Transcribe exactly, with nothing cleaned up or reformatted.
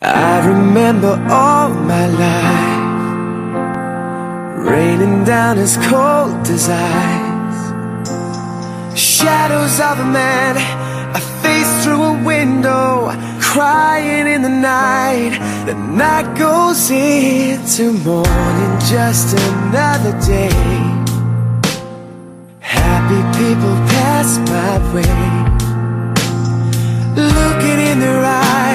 I remember all my life, raining down as cold as ice. Shadows of a man, a face through a window, crying in the night. The night goes into morning, just another day. Happy people pass my way, looking in their eyes,